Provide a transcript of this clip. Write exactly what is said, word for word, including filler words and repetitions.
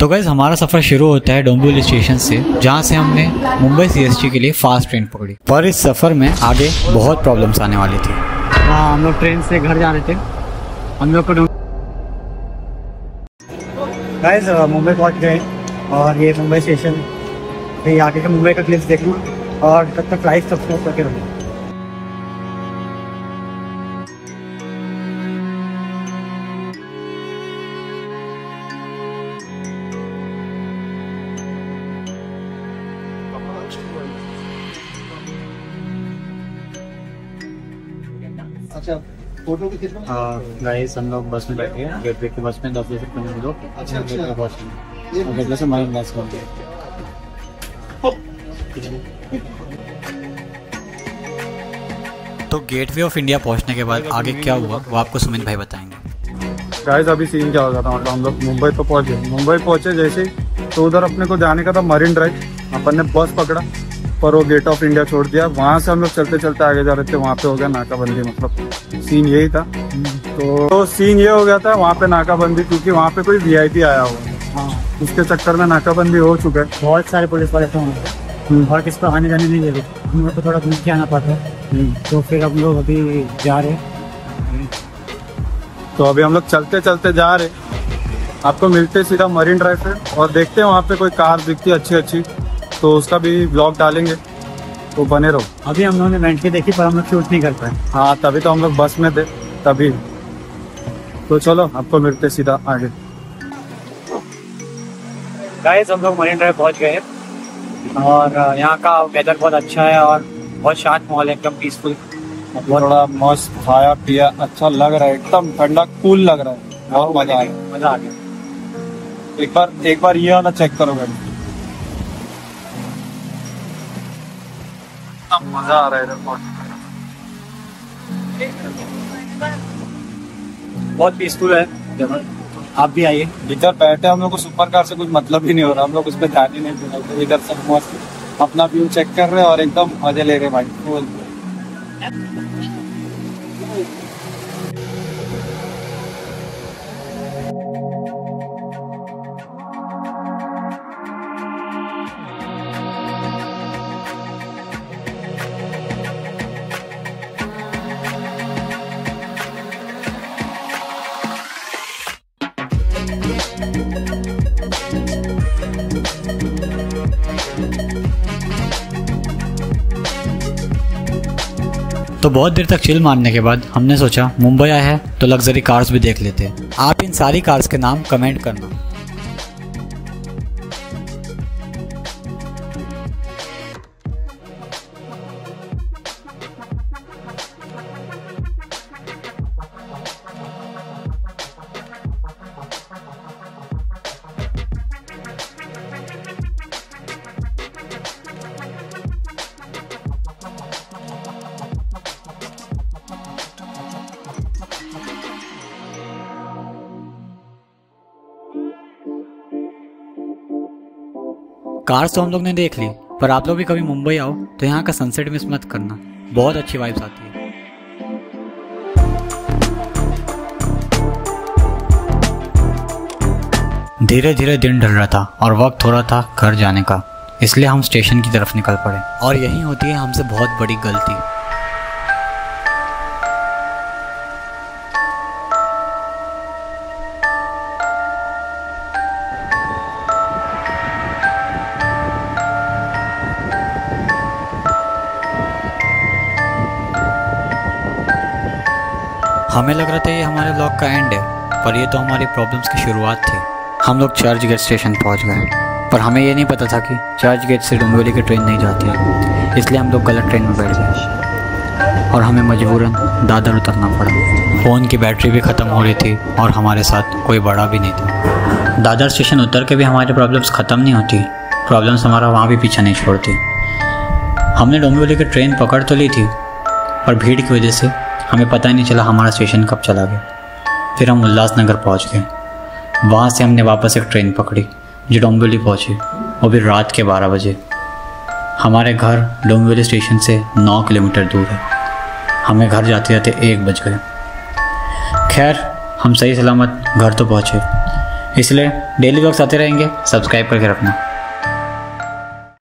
तो गाइस हमारा सफर शुरू होता है डोंबिवली स्टेशन से, जहां से हमने मुंबई सीएसटी के लिए फास्ट ट्रेन पकड़ी। पर इस सफर में आगे बहुत प्रॉब्लम्स आने वाली थी। हाँ, हम लोग ट्रेन से घर जा रहे थे। हम लोग को गाइस मुंबई पहुंच गए और ये मुंबई स्टेशन पे आके के मुंबई का क्लिप्स देखना और तब तक लाइव सब्सक्राइब करके रखना। अच्छा फोटो भी खींचना। गाइस हम लोग बस में बैठे हैं, गेटवे की बस में दस बजे से पंद्रह लोग। अच्छा अच्छा बस में गेटवे से मरीन ड्राइव करते हैं। तो गेटवे ऑफ इंडिया पहुंचने के बाद आगे क्या हुआ वो आपको सुमित भाई बताएंगे। गाइस अभी सीन क्या हो रहा था, मतलब हम लोग मुंबई तो पहुंचे। मुंबई पहुंचे जैसे तो उधर अपने को जाने का था मरीन ड्राइव। अपन ने बस पकड़ा पर वो गेट ऑफ इंडिया छोड़ दिया। वहाँ से हम लोग चलते चलते आगे जा रहे थे, वहाँ पे हो गया नाकाबंदी। मतलब सीन यही था। तो, तो सीन ये हो गया था वहाँ पे नाकाबंदी, क्योंकि वहाँ पे कोई वीआईपी आया हुआ। हाँ, उसके चक्कर में नाकाबंदी हो चुका है। बहुत सारे पुलिस वाले थे और किस पर आने जाने नहीं दे रहे। हम लोग को थोड़ा घूम के आना पड़ता है, तो फिर हम लोग अभी जा रहे। तो अभी हम लोग चलते चलते जा रहे, आपको मिलते सीधा मरीन ड्राइव पे और देखते हैं वहाँ पे कोई कार दिखती अच्छी अच्छी तो उसका भी ब्लॉग डालेंगे, तो बने रहो। अभी हम लोगों ने मेंटली देखी पर हम लोग शूट नहीं कर पाए। हाँ, तभी तो हम लोग बस में थे तभी। तो चलो आपको मिलते सीधा आगे। गाइस हम लोग मरीन ड्राइव पहुँच गए और यहाँ का वेदर बहुत अच्छा है और बहुत शांत माहौल है, एकदम पीसफुल। थोड़ा मस्त खाया पिया, अच्छा लग रहा है, एकदम ठंडा कूल लग रहा है। बहुत मजा आ गया, मजा आ गया। एक बार एक बार ये वाला चेक करो भाई, मजा आ रहा है। बहुत पीसफुल है, आप भी आइए। इधर बैठे हम लोग को सुपर कार से कुछ मतलब ही नहीं हो रहा, हम लोग उस पर ध्यान ही नहीं दे रहे। तो इधर सब मस्त अपना व्यू चेक कर रहे हैं और एकदम मजे ले रहे भाई। तो बहुत देर तक चिल मारने के बाद हमने सोचा मुंबई आया है तो लग्जरी कार्स भी देख लेते हैं। आप इन सारी कार्स के नाम कमेंट करना। कार्स तो हम लोग ने देख ली, पर आप लोग भी कभी मुंबई आओ तो यहाँ का सनसेट मिस मत करना, बहुत अच्छी वाइब्स आती है। धीरे धीरे दिन ढल रहा था और वक्त हो रहा था घर जाने का, इसलिए हम स्टेशन की तरफ निकल पड़े और यही होती है हमसे बहुत बड़ी गलती। हमें लग रहा था ये हमारे ब्लॉग का एंड है, पर ये तो हमारी प्रॉब्लम्स की शुरुआत थी। हम लोग चर्चगेट स्टेशन पहुंच गए, पर हमें ये नहीं पता था कि चर्चगेट से डोंबिवली की ट्रेन नहीं जाती है, इसलिए हम लोग गलत ट्रेन में बैठ गए और हमें मजबूरन दादर उतरना पड़ा। फ़ोन की बैटरी भी ख़त्म हो रही थी और हमारे साथ कोई बड़ा भी नहीं था। दादर स्टेशन उतर के भी हमारी प्रॉब्लम्स ख़त्म नहीं होती, प्रॉब्लम्स हमारा वहाँ भी पीछा नहीं छोड़ती। हमने डोंबिवली की ट्रेन पकड़ तो ली थी, पर भीड़ की वजह से हमें पता ही नहीं चला हमारा स्टेशन कब चला गया। फिर हम उल्लास नगर पहुँच गए, वहाँ से हमने वापस एक ट्रेन पकड़ी जो डोंबिवली पहुँची, वो भी रात के बारह बजे। हमारे घर डोंबिवली स्टेशन से नौ किलोमीटर दूर है। हमें घर जाते जाते एक बज गए। खैर हम सही सलामत घर तो पहुँचे। इसलिए डेली व्लॉग्स आते रहेंगे, सब्सक्राइब करके रखना।